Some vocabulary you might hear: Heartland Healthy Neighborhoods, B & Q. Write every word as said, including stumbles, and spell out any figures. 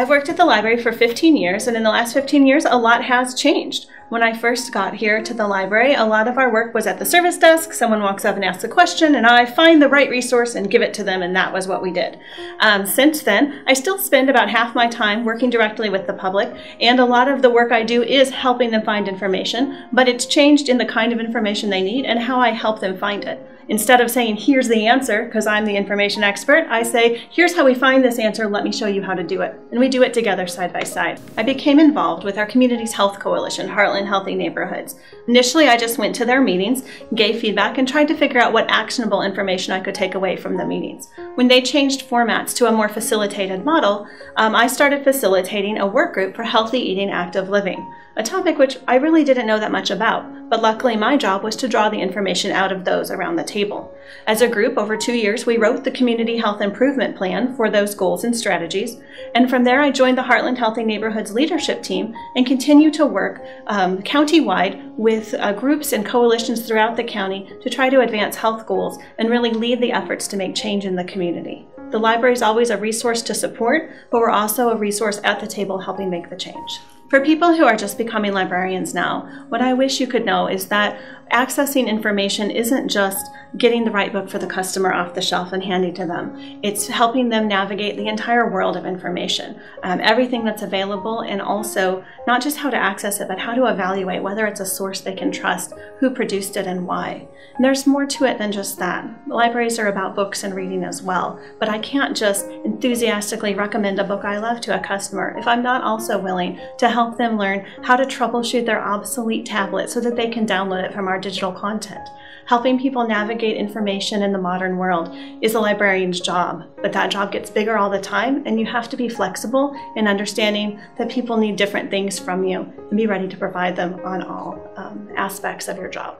I've worked at the library for fifteen years, and in the last fifteen years, a lot has changed. When I first got here to the library, a lot of our work was at the service desk. Someone walks up and asks a question, and I find the right resource and give it to them, and that was what we did. Um, since then, I still spend about half my time working directly with the public, and a lot of the work I do is helping them find information, but it's changed in the kind of information they need and how I help them find it. Instead of saying, here's the answer, because I'm the information expert, I say, here's how we find this answer, let me show you how to do it. And we do it together side by side. I became involved with our community's health coalition, Heartland Healthy Neighborhoods. Initially, I just went to their meetings, gave feedback, and tried to figure out what actionable information I could take away from the meetings. When they changed formats to a more facilitated model, um, I started facilitating a work group for healthy eating, active living, a topic which I really didn't know that much about. But luckily my job was to draw the information out of those around the table. As a group, over two years, we wrote the Community Health Improvement Plan for those goals and strategies. And from there, I joined the Heartland Healthy Neighborhoods leadership team and continue to work um, countywide with uh, groups and coalitions throughout the county to try to advance health goals and really lead the efforts to make change in the community. The library is always a resource to support, but we're also a resource at the table helping make the change. For people who are just becoming librarians now, what I wish you could know is that accessing information isn't just getting the right book for the customer off the shelf and handing to them. It's helping them navigate the entire world of information, um, everything that's available, and also not just how to access it, but how to evaluate whether it's a source they can trust, who produced it, and why. And there's more to it than just that. Libraries are about books and reading as well, but I can't just enthusiastically recommend a book I love to a customer if I'm not also willing to help help them learn how to troubleshoot their obsolete tablet so that they can download it from our digital content. Helping people navigate information in the modern world is a librarian's job, but that job gets bigger all the time, and you have to be flexible in understanding that people need different things from you and be ready to provide them on all um, aspects of your job.